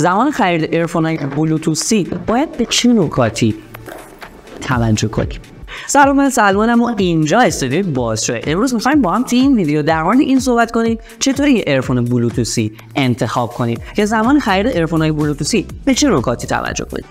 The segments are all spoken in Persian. زمان خرید ایرفون بلوتوسی باید به چه نکاتی توجه کنیم؟ سلام، سلمانم و اینجا استودیو باز شده. امروز میخوایم با هم توی این ویدیو در مورد این صحبت کنیم چطوری یه ایرفون بلوتوسی انتخاب کنید که زمان خرید ایرفون‌های بلوتوسی به چه نکاتی توجه کنید.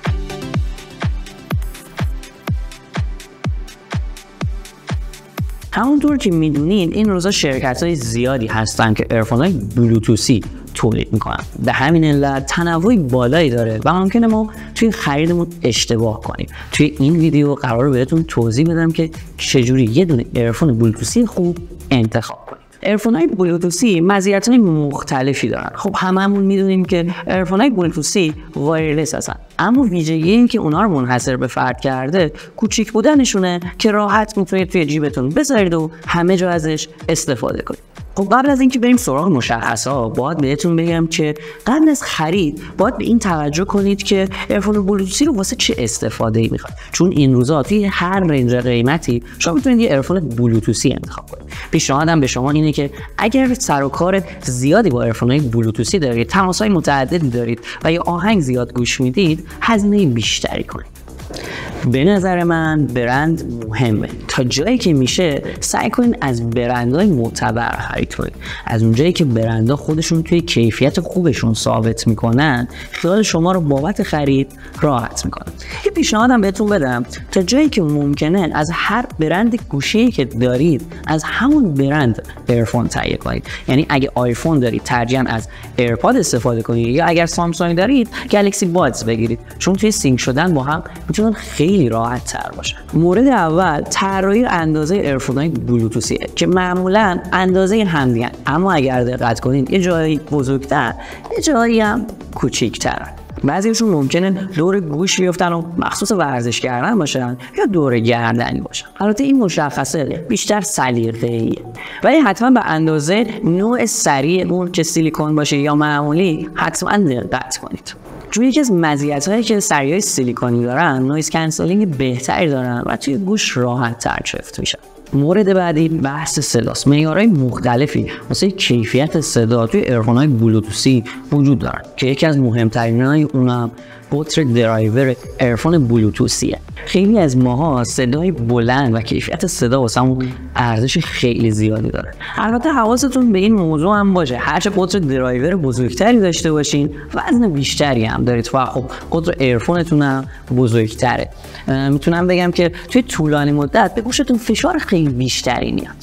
همونطور که میدونید این روزا شرکت‌های زیادی هستن که ایرفون‌های بلوتوسی تولید میکنن، به همین علت تنوعی بالایی داره و ممکنه ما توی خریدمون اشتباه کنیم. توی این ویدیو قراره بهتون توضیح بدم که چجوری یه دونه ایرفون بلوتوسی خوب انتخاب کنید. ایرفون‌های بلوتوسی مزیت‌های مختلفی دارن. خب هممون میدونیم که ایرفون‌های بلوتوسی وایرلس هستن، اما ویژگی این که اونها رو منحصر به فرد کرده کوچیک بودنشونه که راحت میتونید توی جیبتون بذارید و همه جا ازش استفاده کنید. خب قبل از اینکه بریم سراغ مشخص‌ها، باید بهتون بگم که قبل از خرید باید به این توجه کنید که ایرفون بلوتوسی رو واسه چه استفاده‌ای میخواید، چون این روزا توی هر رنج قیمتی شما میتونید یه ایرفون بلوتوسی انتخاب کنید. پیشنهادم به شما اینه که اگر سر و کار زیادی با ایرفون‌های بلوتوسی دارید، تماس‌های متعددی دارید و یا آهنگ زیاد گوش میدید، هزینه بیشتری کنید. به نظر من برند مهمه. تا جایی که میشه سعی کنین از برندهای معتبر خرید کنین. از اونجایی که برندها خودشون توی کیفیت خوبشون ثابت میکنن، خیال شما رو بابت خرید راحت میکنن. یه پیشنهادم بهتون بدم، تا جایی که ممکنه از هر برند گوشی که دارید از همون برند ایرفون تهیه کنید. یعنی اگه آیفون دارید ترجیحاً از ایرپاد استفاده کنید، یا اگر سامسونگ دارید گلکسی بادز بگیرید، چون توی سینک شدن با هم میتونن خیلی راحت تر باشن. مورد اول طراحی اندازه ایرفون‌های بلوتوسیه که معمولا اندازه همدیگه، اما اگر دقت کنید یه جایی بزرگتر یه جایی هم کوچیک‌تر. بعضیشون ممکنه دور گوش بیفتن و مخصوص ورزش کردن باشن یا دور گردنی باشن. البته این مشخصه بیشتر سلیقه‌ایه، ولی حتما به اندازه نوع سریع اون که سیلیکون باشه یا معمولی حتما دقت کنید. چون یکی از مزیت‌هایی که سری‌های سیلیکونی دارن، نویز کنسلینگ بهتری دارن و توی گوش راحت‌تر چفت میشن. مورد بعدی بحث صداست. معیارهای مختلفی مثل کیفیت صدا توی ایرفون‌های بلوتوسی وجود دارن که یکی از مهم‌ترین‌های اونم قطر درایور ایرفون بلوتوسیه. خیلی از ماها صدای بلند و کیفیت صدا واسمون ارزش خیلی زیادی داره. البته حواستون به این موضوع هم باشه، هرچه قطر درایور بزرگتری داشته باشین وزن بیشتری هم دارید و خب قطر ایرفونتون هم بزرگتره. میتونم بگم که توی طولانی مدت به گوشتون فشار خیلی بیشتری میاد.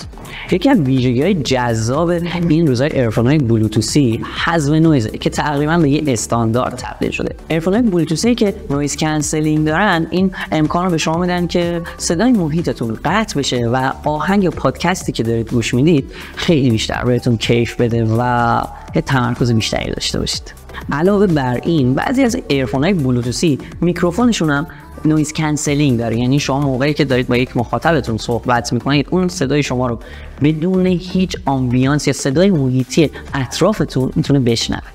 یکی از ویژگی‌های جذاب این روزهای ایرفون‌های بلوتوسی حذف نویزه که تقریباً به یه استاندارد تبدیل شده. ایرفون‌های بلوتوسی که نویز کنسلینگ دارن این امکان رو به شما میدن که صدای محیطتون قطع بشه و آهنگ یا پادکستی که دارید گوش میدید خیلی بیشتر بهتون کیف بده و یه تمرکز بیشتری داشته باشید. علاوه بر این بعضی از ایرفون‌های بلوتوسی میکروفونشون هم نویز کنسلینگ داره، یعنی شما موقعی که دارید با یک مخاطبتون صحبت میکنید اون صدای شما رو بدون هیچ آمبیانس یا صدای محیطی اطرافتون میتونه بشنوید.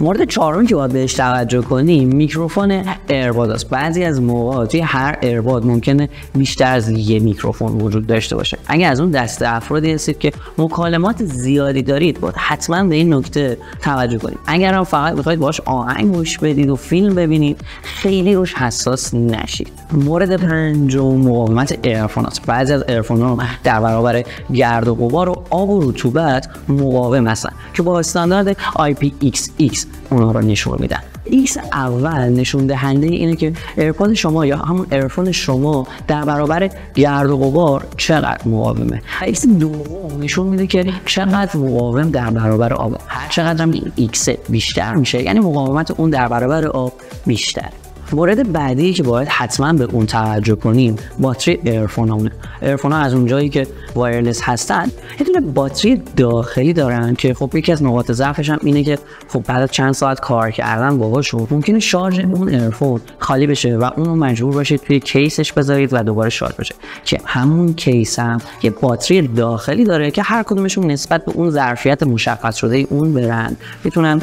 مورد چهارم که باید بهش توجه کنیم میکروفون ایرپاد است. بعضی از موقع توی هر ایرپاد ممکنه بیشتر از یه میکروفون وجود داشته باشه. اگه از اون دسته افرادی هستید که مکالمات زیادی دارید باید حتما به این نکته توجه کنید. اگر هم فقط میخواید باهاش آهنگ گوش بدید و فیلم ببینید خیلی روش حساس نشید. مورد پنجم مقاومت ایرفون است. بعضی از ایرفون‌ها در برابر گرد و غبار و آب و رطوبت مقاوم هستند که با استاندارد IPX6 اونها رو نشون میدن. X اول نشون دهنده اینه که ایرپاد شما یا همون ایرفون شما در برابر گرد و غبار چقدر مقاومه. X دوم نشون میده که چقدر مقاوم در برابر آب. هر چقدر هم X بیشتر میشه یعنی مقاومت اون در برابر آب بیشتر. مورد بعدی که باید حتما به اون توجه کنیم باتری ایرفون‌ها. ایرفون‌ها از اونجایی که وایرلس هستن یه دونه باتری داخلی دارن که خب یکی از نقاط ضعفش هم اینه که خب بعد چند ساعت کار کردن باهاش ممکنه شارژ اون ایرفون خالی بشه و اون رو مجبور باشید توی کیسش بذارید و دوباره شارژ بشه، که همون کیس هم یه باتری داخلی داره که هر کدومشون نسبت به اون ظرفیت مشخص شده اون برند میتونن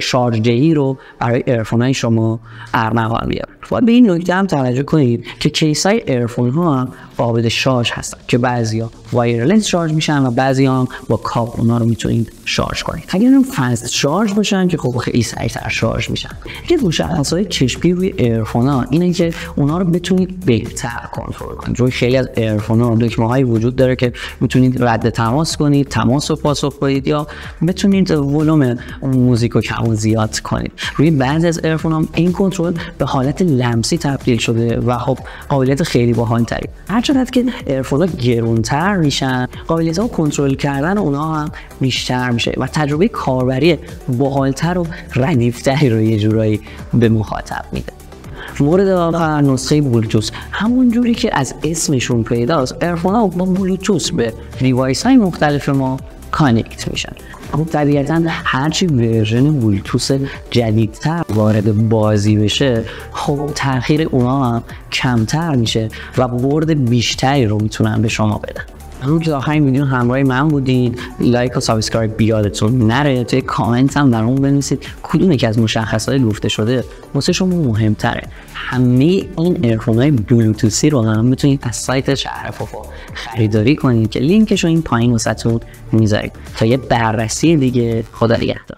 شارژ دهی رو برای ایرفون‌های شما ارمغان کار بیارن. باید به این نکته هم توجه کنید که کیسای ایرفون ها هم قابل شارژ هستن که بعضیا وایرلس شارژ میشن و بعضیا هم با کابل اونا رو میتونید شارژ کنید. اگر هم فاست شارژ باشن که خب خیلی سریعتر شارژ میشن. یه روش‌های چشمی روی ایرفون ها اینه که اونا رو بتونید بهتر کنترل کنید. چون خیلی از ایرفون ها دکمه‌هایی وجود داره که میتونید رد تماس کنید، تماس رو پاسخ بدید یا بتونید ولوم موزیک رو کم و زیاد کنید. روی بعضی از ایرفون ها این کنترل به حالت لمسی تبدیل شده و خب قابلیت خیلی باحال‌تری. هرچند که ایرفون ها گران‌تر میشن، قابلیت کنترل کردن اونها هم بیشتر میشه و تجربه کاربری باحال‌تر و ردیف‌تری رو یه جورایی به مخاطب میده. مورد آخر نسخه بلوتوث، همون جوری که از اسمشون پیداست، ایرفون ها با بلوتوث به دیوایس های مختلف ما کانکت میشن. خب طبیعتاً هرچی ورژن بلوتوث جدیدتر وارد بازی بشه، خب تأخیر اونا هم کمتر میشه و برد بیشتری رو میتونن به شما بدن. همون که آخرین ویدیو همراه من بودین، لایک و سابسکرایب بیادتون نره. توی کامنت هم در اون بنویسید کدوم یکی از مشخصهای گفته شده واسه شما مهمتره. همه این ایرفون‌های بلوتوثی رو هم میتونید از سایت شهر فافا خریداری کنید که لینکش رو این پایین واسهتون میذارید. تا یه بررسی دیگه، خدا نگهدار.